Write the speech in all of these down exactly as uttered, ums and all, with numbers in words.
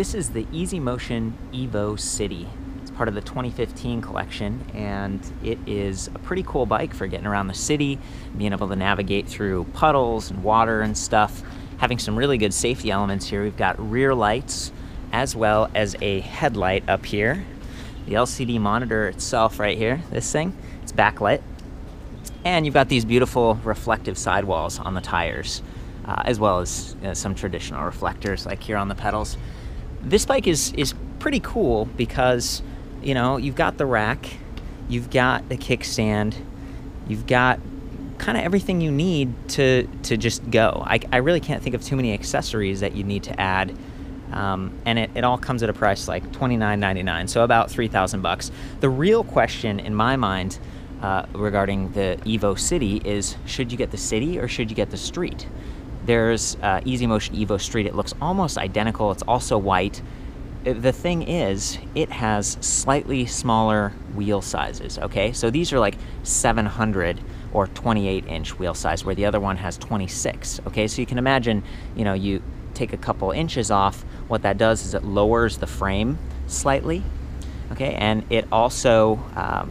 This is the Easy Motion Evo City. It's part of the twenty fifteen collection, and it is a pretty cool bike for getting around the city, being able to navigate through puddles and water and stuff. Having some really good safety elements here. We've got rear lights as well as a headlight up here. The L C D monitor itself right here, this thing, it's backlit. And you've got these beautiful reflective sidewalls on the tires, uh, as well as uh, some traditional reflectors like here on the pedals. This bike is, is pretty cool because, you know, you've got the rack, you've got the kickstand, you've got kind of everything you need to, to just go. I, I really can't think of too many accessories that you need to add. Um, and it, it all comes at a price like twenty-nine ninety-nine, so about three thousand bucks. The real question in my mind uh, regarding the Evo City is, should you get the City or should you get the Street? There's uh, Easy Motion Evo Street. It looks almost identical. It's also white. The thing is, it has slightly smaller wheel sizes, okay? So these are like seven hundred or twenty-eight inch wheel size, where the other one has twenty-six, okay? So you can imagine, you know, you take a couple inches off, what that does is it lowers the frame slightly, okay? And it also um,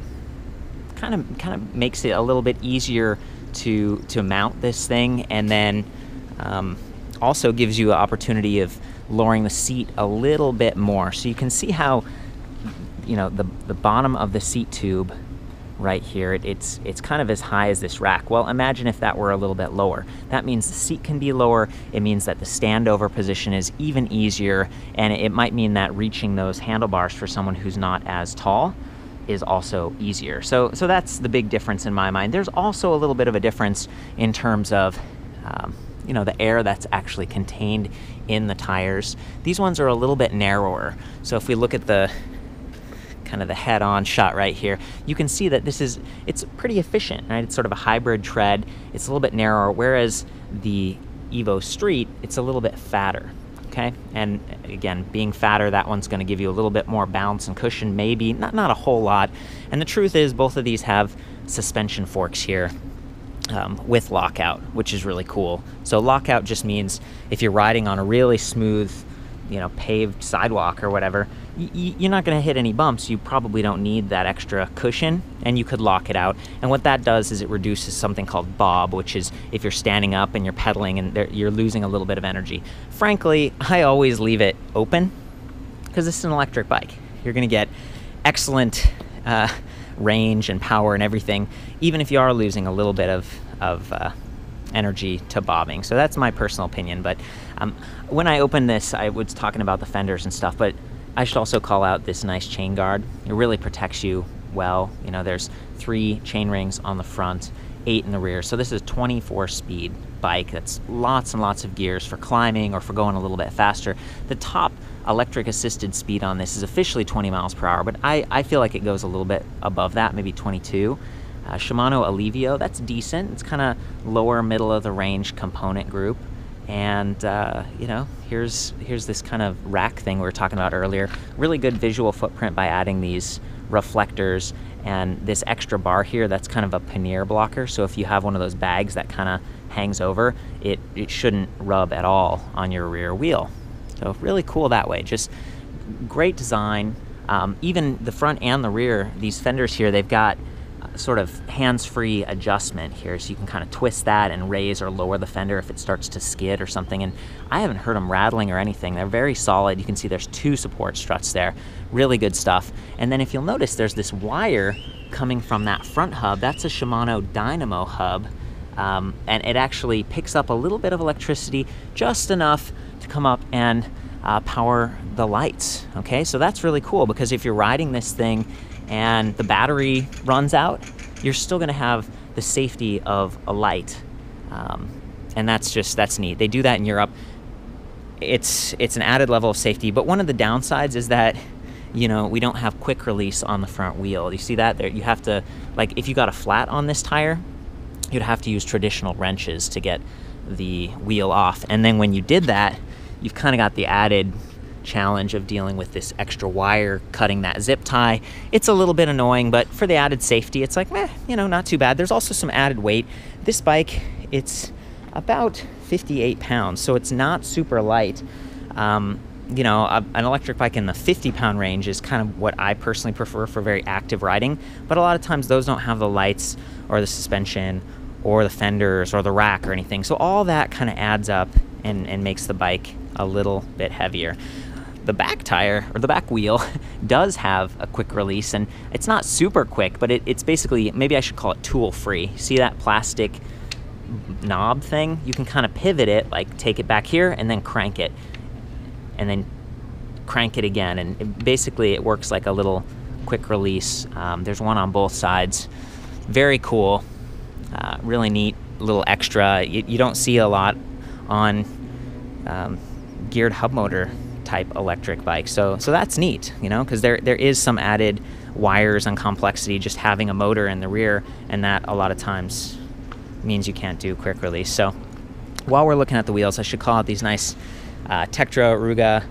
kind of kind of makes it a little bit easier to to mount this thing, and then um, also gives you an opportunity of lowering the seat a little bit more. So you can see how, you know, the, the bottom of the seat tube right here, it, it's it's kind of as high as this rack. Well, imagine if that were a little bit lower. That means the seat can be lower. It means that the standover position is even easier, and it might mean that reaching those handlebars for someone who's not as tall is also easier. So, so that's the big difference in my mind. There's also a little bit of a difference in terms of um, you know, the air that's actually contained in the tires. These ones are a little bit narrower. So if we look at the kind of the head-on shot right here, you can see that this is, it's pretty efficient, right? It's sort of a hybrid tread. It's a little bit narrower, whereas the Evo Street, it's a little bit fatter, okay? And again, being fatter, that one's gonna give you a little bit more bounce and cushion, maybe, not, not a whole lot. And the truth is, both of these have suspension forks here um, with lockout, which is really cool. So lockout just means if you're riding on a really smooth, you know, paved sidewalk or whatever, you're not gonna hit any bumps. You probably don't need that extra cushion, and you could lock it out. And what that does is it reduces something called bob, which is if you're standing up and you're pedaling and you're losing a little bit of energy. Frankly, I always leave it open because this is an electric bike. You're gonna get excellent uh, range and power and everything, even if you are losing a little bit of, of uh, energy to bobbing. So that's my personal opinion. But um, when I opened this, I was talking about the fenders and stuff, but I should also call out this nice chain guard. It really protects you well. You know, there's three chain rings on the front, eight in the rear. So this is a twenty-four speed bike. That's lots and lots of gears for climbing or for going a little bit faster. The top electric assisted speed on this is officially twenty miles per hour, but I, I feel like it goes a little bit above that, maybe twenty-two. Uh, Shimano Alivio, that's decent. It's kind of lower middle of the range component group. And uh, you know, here's here's this kind of rack thing we were talking about earlier. Really good visual footprint by adding these reflectors and this extra bar here. That's kind of a pannier blocker. So if you have one of those bags that kind of hangs over, it it shouldn't rub at all on your rear wheel. So really cool that way. Just great design. Um, even the front and the rear, these fenders here, they've got sort of hands-free adjustment here, so you can kind of twist that and raise or lower the fender if it starts to skid or something. And I haven't heard them rattling or anything. They're very solid. You can see there's two support struts there. Really good stuff. And then if you'll notice, there's this wire coming from that front hub. That's a Shimano Dynamo hub, um, and it actually picks up a little bit of electricity, just enough to come up and uh, power the lights. Okay, so that's really cool, because if you're riding this thing and the battery runs out, you're still gonna have the safety of a light. Um, and that's just, that's neat. They do that in Europe. It's, it's an added level of safety, but one of the downsides is that, you know, we don't have quick release on the front wheel. You see that there? You have to, like, if you got a flat on this tire, you'd have to use traditional wrenches to get the wheel off. And then when you did that, you've kind of got the added challenge of dealing with this extra wire cutting that zip tie. It's a little bit annoying, but for the added safety, it's like, meh, you know, not too bad. There's also some added weight. This bike, it's about fifty-eight pounds, so it's not super light. Um, you know, a, an electric bike in the fifty pound range is kind of what I personally prefer for very active riding. But a lot of times those don't have the lights or the suspension or the fenders or the rack or anything. So all that kind of adds up and, and makes the bike a little bit heavier. The back tire, or the back wheel, does have a quick release, and it's not super quick, but it, it's basically, maybe I should call it tool free. See that plastic knob thing? You can kind of pivot it, like take it back here and then crank it, and then crank it again. And it, basically it works like a little quick release. Um, there's one on both sides. Very cool, uh, really neat little extra. You, you don't see a lot on um, geared hub motor type electric bike, so so that's neat, you know, because there there is some added wires and complexity just having a motor in the rear, and that a lot of times means you can't do quick release. So while we're looking at the wheels, I should call out these nice uh, Tektro Ruga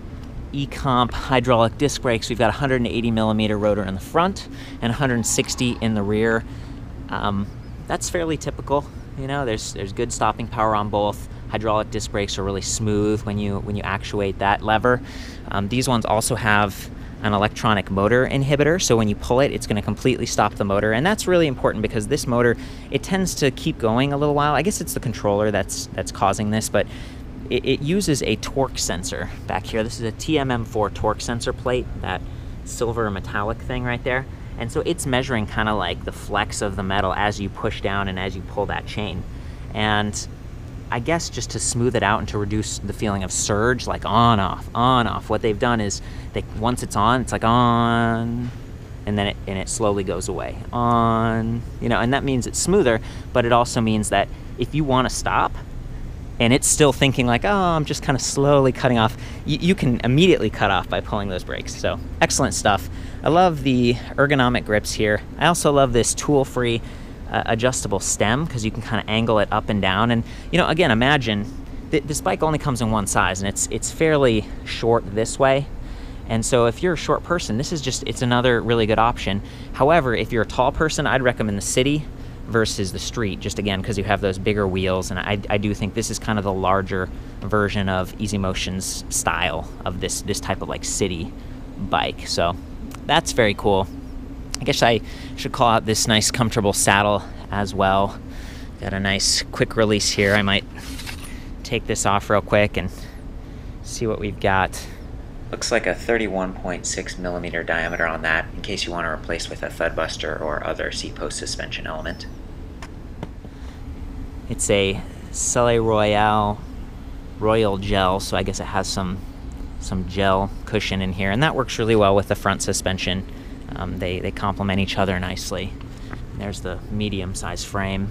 E-Comp hydraulic disc brakes. We've got one hundred eighty millimeter rotor in the front and one hundred sixty in the rear. Um, that's fairly typical, you know. There's there's good stopping power on both. Hydraulic disc brakes are really smooth when you when you actuate that lever. Um, these ones also have an electronic motor inhibitor, so when you pull it, it's going to completely stop the motor, and that's really important because this motor, it tends to keep going a little while. I guess it's the controller that's that's causing this, but it, it uses a torque sensor back here. This is a T M M four torque sensor plate, that silver metallic thing right there, and so it's measuring kind of like the flex of the metal as you push down and as you pull that chain, and I guess just to smooth it out and to reduce the feeling of surge, like on, off, on, off. What they've done is, they, once it's on, it's like on, and then it, and it slowly goes away. On, you know, and that means it's smoother, but it also means that if you want to stop, and it's still thinking like, oh, I'm just kind of slowly cutting off, you, you can immediately cut off by pulling those brakes. So excellent stuff. I love the ergonomic grips here. I also love this tool-free Uh, adjustable stem, because you can kind of angle it up and down, and you know, again, imagine th this bike only comes in one size, and it's it's fairly short this way, and so if you're a short person, this is just, it's another really good option. However, if you're a tall person, I'd recommend the city versus the street, just again because you have those bigger wheels, and I, I do think this is kind of the larger version of Easy Motion's style of this this type of like city bike, so that's very cool. I guess I should call out this nice comfortable saddle as well. Got a nice quick release here. I might take this off real quick and see what we've got. Looks like a thirty-one point six millimeter diameter on that, in case you want to replace with a Thudbuster or other C-post suspension element. It's a Selle Royal Royal gel, so I guess it has some some gel cushion in here, and that works really well with the front suspension. Um, they, they complement each other nicely. And there's the medium-sized frame.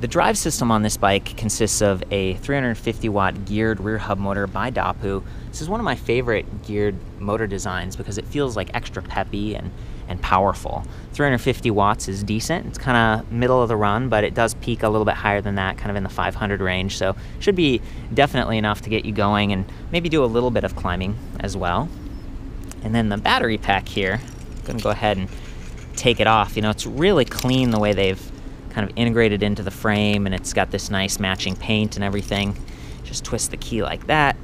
The drive system on this bike consists of a three hundred fifty watt geared rear hub motor by Dapu. This is one of my favorite geared motor designs because it feels like extra peppy and, and powerful. three hundred fifty watts is decent. It's kind of middle of the run, but it does peak a little bit higher than that, kind of in the five hundred range. So should be definitely enough to get you going and maybe do a little bit of climbing as well. And then the battery pack here, I'm gonna go ahead and take it off. You know, it's really clean the way they've kind of integrated into the frame, and it's got this nice matching paint and everything. Just twist the key like that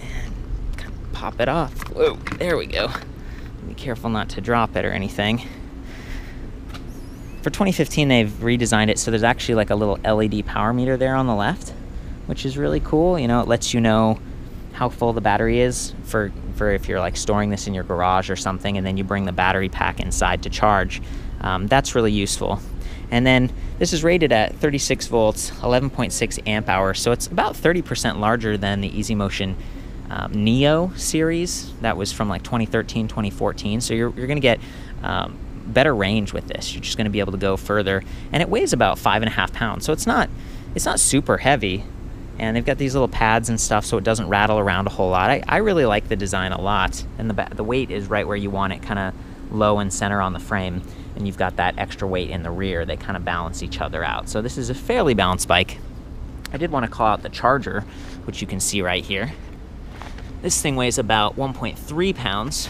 and kind of pop it off. Whoa, there we go. Be careful not to drop it or anything. For twenty fifteen, they've redesigned it so there's actually like a little L E D power meter there on the left, which is really cool. You know, it lets you know how full the battery is for, for if you're like storing this in your garage or something, and then you bring the battery pack inside to charge. Um, that's really useful. And then this is rated at thirty-six volts, eleven point six amp hours, so it's about thirty percent larger than the Easy Motion um, Neo series that was from like twenty thirteen, twenty fourteen. So you're, you're gonna get um, better range with this. You're just gonna be able to go further, and it weighs about five and a half pounds, so it's not it's not super heavy. And they've got these little pads and stuff so it doesn't rattle around a whole lot. I, I really like the design a lot. And the, the weight is right where you want it, kind of low and center on the frame. And you've got that extra weight in the rear. They kind of balance each other out. So this is a fairly balanced bike. I did want to call out the charger, which you can see right here. This thing weighs about one point three pounds.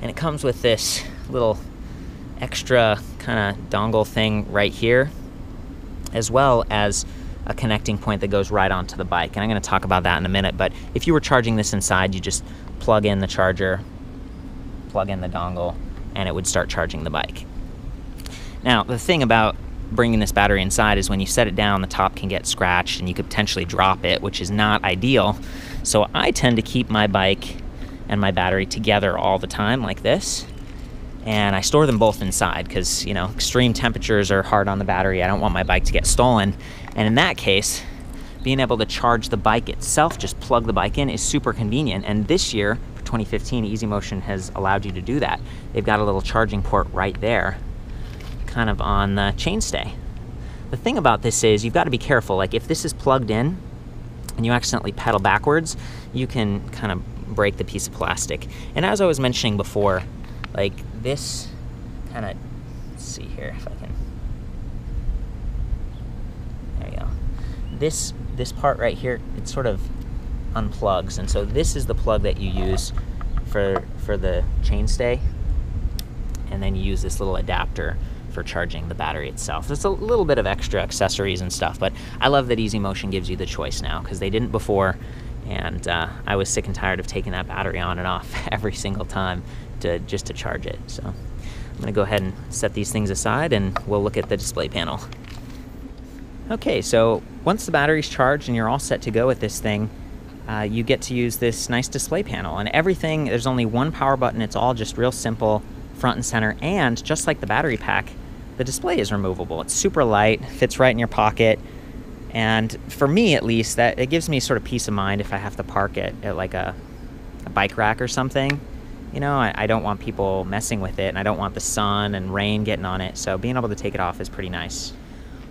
And it comes with this little extra kind of dongle thing right here, as well as a connecting point that goes right onto the bike. And I'm gonna talk about that in a minute, but if you were charging this inside, you just plug in the charger, plug in the dongle, and it would start charging the bike. Now, the thing about bringing this battery inside is when you set it down, the top can get scratched and you could potentially drop it, which is not ideal. So I tend to keep my bike and my battery together all the time like this. And I store them both inside because, you know, extreme temperatures are hard on the battery. I don't want my bike to get stolen. And in that case, being able to charge the bike itself, just plug the bike in, is super convenient. And this year, for twenty fifteen, Easy Motion has allowed you to do that. They've got a little charging port right there, kind of on the chainstay. The thing about this is you've got to be careful. Like if this is plugged in and you accidentally pedal backwards, you can kind of break the piece of plastic. And as I was mentioning before, like this kind of, let's see here if I can, there you go. This, this part right here, it sort of unplugs. And so this is the plug that you use for, for the chainstay. And then you use this little adapter for charging the battery itself. There's a little bit of extra accessories and stuff, but I love that Easy Motion gives you the choice now because they didn't before, and uh, I was sick and tired of taking that battery on and off every single time to just to charge it. So I'm gonna go ahead and set these things aside and we'll look at the display panel. Okay, so once the battery's charged and you're all set to go with this thing, uh, you get to use this nice display panel and everything. There's only one power button. It's all just real simple, front and center, and just like the battery pack, the display is removable. It's super light, fits right in your pocket. And for me, at least, that it gives me sort of peace of mind if I have to park it at like a, a bike rack or something. You know, I, I don't want people messing with it and I don't want the sun and rain getting on it. So being able to take it off is pretty nice.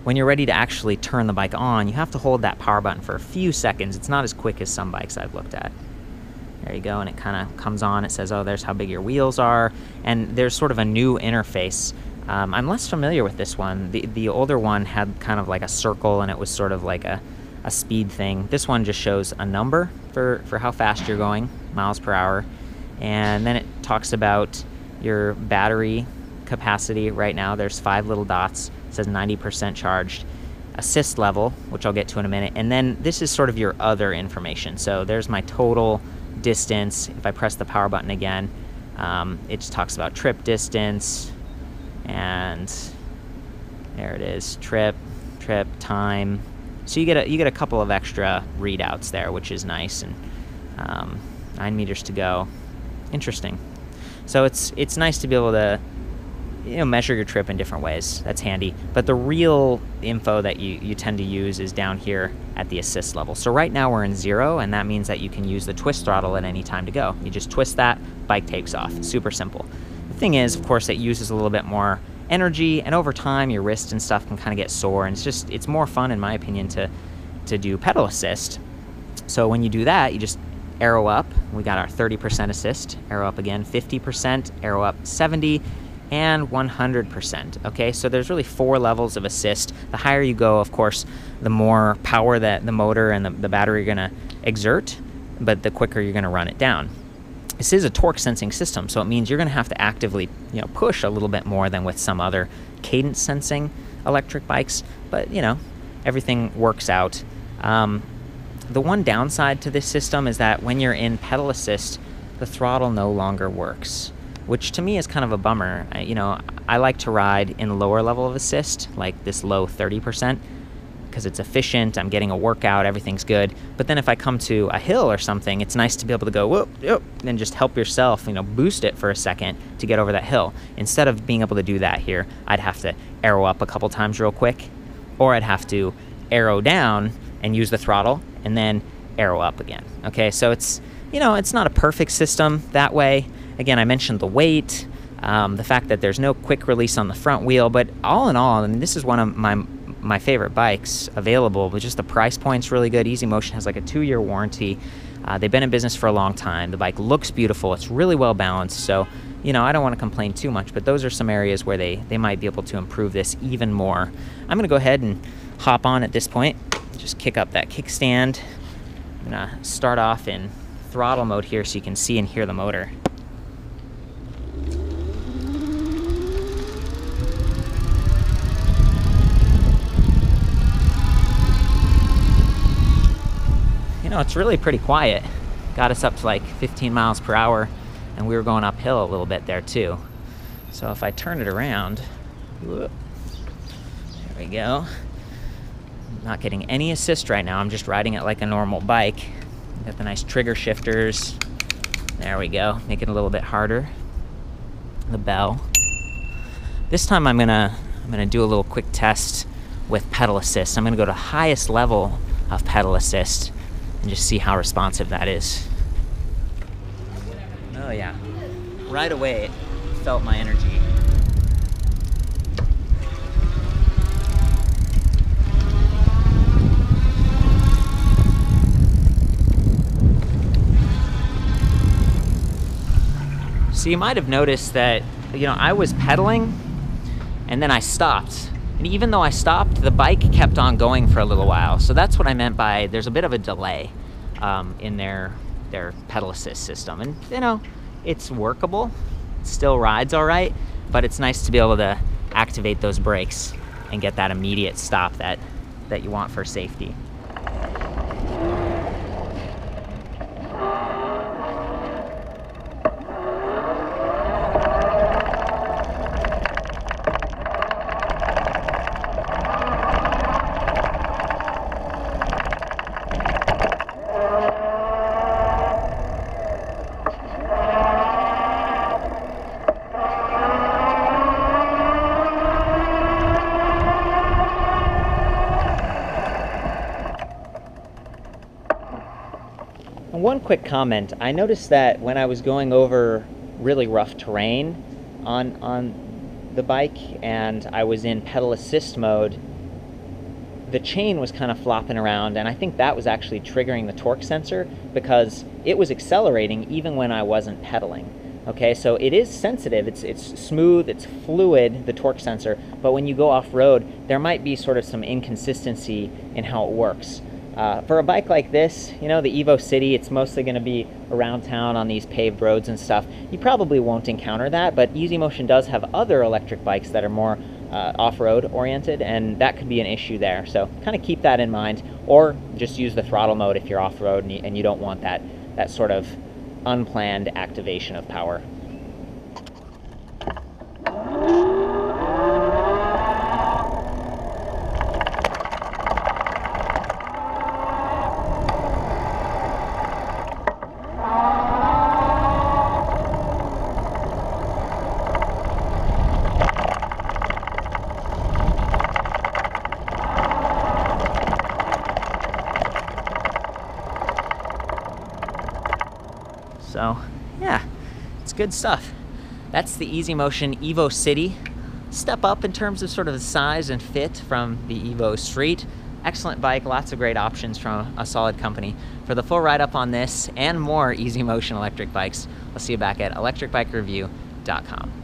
When you're ready to actually turn the bike on, you have to hold that power button for a few seconds. It's not as quick as some bikes I've looked at. There you go, and it kind of comes on. It says, oh, there's how big your wheels are. And there's sort of a new interface. Um, I'm less familiar with this one. The, the older one had kind of like a circle and it was sort of like a, a speed thing. This one just shows a number for, for how fast you're going, miles per hour. And then it talks about your battery capacity right now. There's five little dots. It says ninety percent charged. Assist level, which I'll get to in a minute. And then this is sort of your other information. So there's my total distance. If I press the power button again, um, it just talks about trip distance, and there it is, trip, trip, time. So you get a, you get a couple of extra readouts there, which is nice, and um, nine meters to go. Interesting. So it's, it's nice to be able to, you know, measure your trip in different ways. That's handy. But the real info that you, you tend to use is down here at the assist level. So right now we're in zero, and that means that you can use the twist throttle at any time to go. You just twist that, bike takes off. Super simple. The thing is, of course, it uses a little bit more energy, and over time your wrist and stuff can kind of get sore, and it's just, it's more fun, in my opinion, to, to do pedal assist. So when you do that, you just arrow up. We got our thirty percent assist, arrow up again, fifty percent, arrow up, seventy, and one hundred percent. Okay, so there's really four levels of assist. The higher you go, of course, the more power that the motor and the, the battery are gonna exert, but the quicker you're gonna run it down. This is a torque sensing system, so it means you're gonna have to actively, you know, push a little bit more than with some other cadence sensing electric bikes, but you know, everything works out. Um, the one downside to this system is that when you're in pedal assist, the throttle no longer works, which to me is kind of a bummer. I, you know, I like to ride in lower level of assist, like this low thirty percent, because it's efficient, I'm getting a workout, everything's good. But then if I come to a hill or something, it's nice to be able to go, whoop, whoop, and just help yourself, you know, boost it for a second to get over that hill. Instead of being able to do that here, I'd have to arrow up a couple times real quick, or I'd have to arrow down and use the throttle and then arrow up again. Okay, so it's, you know, it's not a perfect system that way. Again, I mentioned the weight, um, the fact that there's no quick release on the front wheel, but all in all, I mean, this is one of my my favorite bikes available, but just the price point's really good. Easy Motion has like a two-year warranty. Uh, they've been in business for a long time. The bike looks beautiful. It's really well balanced. So, you know, I don't want to complain too much, but those are some areas where they, they might be able to improve this even more. I'm gonna go ahead and hop on at this point, just kick up that kickstand. I'm gonna start off in throttle mode here so you can see and hear the motor. know, it's really pretty quiet. Got us up to like fifteen miles per hour, and we were going uphill a little bit there too. So if I turn it around, whoop, there we go. I'm not getting any assist right now. I'm just riding it like a normal bike. Got the nice trigger shifters. There we go, make it a little bit harder. The bell. This time I'm gonna, I'm gonna do a little quick test with pedal assist. I'm gonna go to highest level of pedal assist and just see how responsive that is. Oh yeah, right away it felt my energy. So you might have noticed that, you know, I was pedaling and then I stopped. And even though I stopped, the bike kept on going for a little while. So that's what I meant by there's a bit of a delay um, in their, their pedal assist system. And you know, it's workable, it still rides all right, but it's nice to be able to activate those brakes and get that immediate stop that, that you want for safety. One quick comment, I noticed that when I was going over really rough terrain on, on the bike and I was in pedal assist mode, the chain was kind of flopping around, and I think that was actually triggering the torque sensor because it was accelerating even when I wasn't pedaling. Okay, so it is sensitive, it's, it's smooth, it's fluid, the torque sensor, but when you go off-road, there might be sort of some inconsistency in how it works. Uh, for a bike like this, you know, the Evo City, it's mostly going to be around town on these paved roads and stuff. You probably won't encounter that, but Easy Motion does have other electric bikes that are more uh, off-road oriented, and that could be an issue there. So kind of keep that in mind, or just use the throttle mode if you're off-road and you, and you don't want that, that sort of unplanned activation of power. So yeah, it's good stuff. That's the Easy Motion Evo City. Step up in terms of sort of the size and fit from the Evo Street. Excellent bike, lots of great options from a solid company. For the full write-up on this and more Easy Motion electric bikes, I'll see you back at electric bike review dot com.